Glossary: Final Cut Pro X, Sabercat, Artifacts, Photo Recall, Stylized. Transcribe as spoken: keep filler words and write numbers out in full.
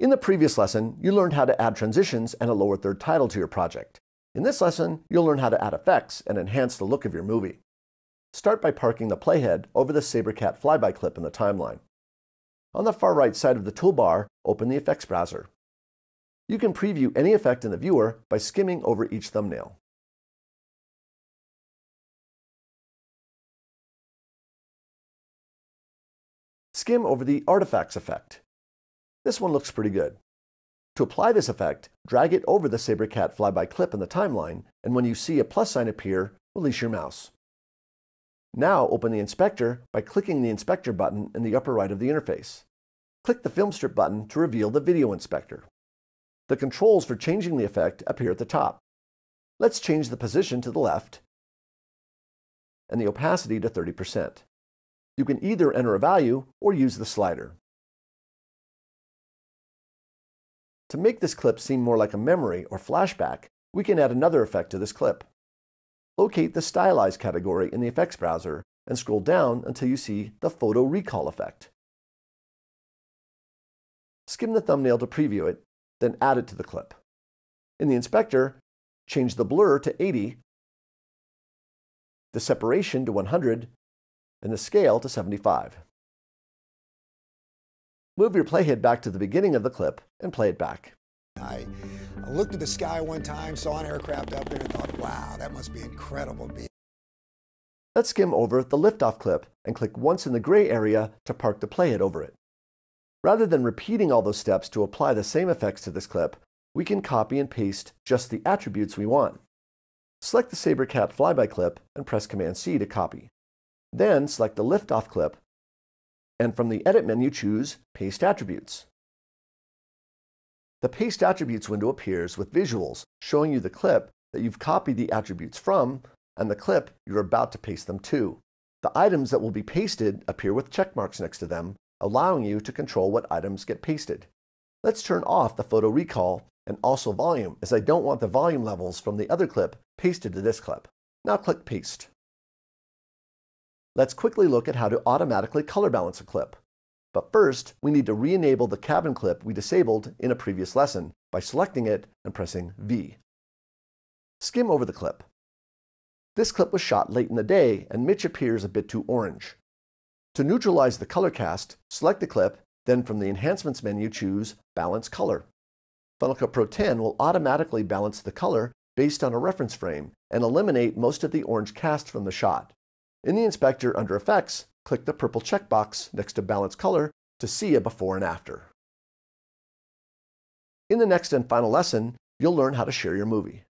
In the previous lesson, you learned how to add transitions and a lower third title to your project. In this lesson, you'll learn how to add effects and enhance the look of your movie. Start by parking the playhead over the Sabercat flyby clip in the timeline. On the far right side of the toolbar, open the effects browser. You can preview any effect in the viewer by skimming over each thumbnail. Skim over the Artifacts effect. This one looks pretty good. To apply this effect, drag it over the Sabercat flyby clip in the timeline, and when you see a plus sign appear, release your mouse. Now open the inspector by clicking the inspector button in the upper right of the interface. Click the film strip button to reveal the video inspector. The controls for changing the effect appear at the top. Let's change the position to the left and the opacity to thirty percent. You can either enter a value or use the slider. To make this clip seem more like a memory or flashback, we can add another effect to this clip. Locate the Stylized category in the effects browser and scroll down until you see the Photo Recall effect. Skim the thumbnail to preview it, then add it to the clip. In the inspector, change the blur to eighty, the separation to one hundred, and the scale to seventy-five. Move your playhead back to the beginning of the clip and play it back. I looked at the sky one time, saw an aircraft up there, and thought, wow, that must be incredible. Let's skim over the liftoff clip and click once in the gray area to park the playhead over it. Rather than repeating all those steps to apply the same effects to this clip, we can copy and paste just the attributes we want. Select the Sabercat flyby clip and press command C to copy. Then select the liftoff clip, and from the Edit menu choose Paste Attributes. The Paste Attributes window appears with visuals showing you the clip that you've copied the attributes from and the clip you're about to paste them to. The items that will be pasted appear with check marks next to them, allowing you to control what items get pasted. Let's turn off the Photo Recall and also volume, as I don't want the volume levels from the other clip pasted to this clip. Now click Paste. Let's quickly look at how to automatically color balance a clip. But first, we need to re-enable the cabin clip we disabled in a previous lesson by selecting it and pressing V. Skim over the clip. This clip was shot late in the day and Mitch appears a bit too orange. To neutralize the color cast, select the clip, then from the Enhancements menu choose Balance Color. Final Cut Pro X will automatically balance the color based on a reference frame and eliminate most of the orange cast from the shot. In the inspector under Effects, click the purple checkbox next to Balance Color to see a before and after. In the next and final lesson, you'll learn how to share your movie.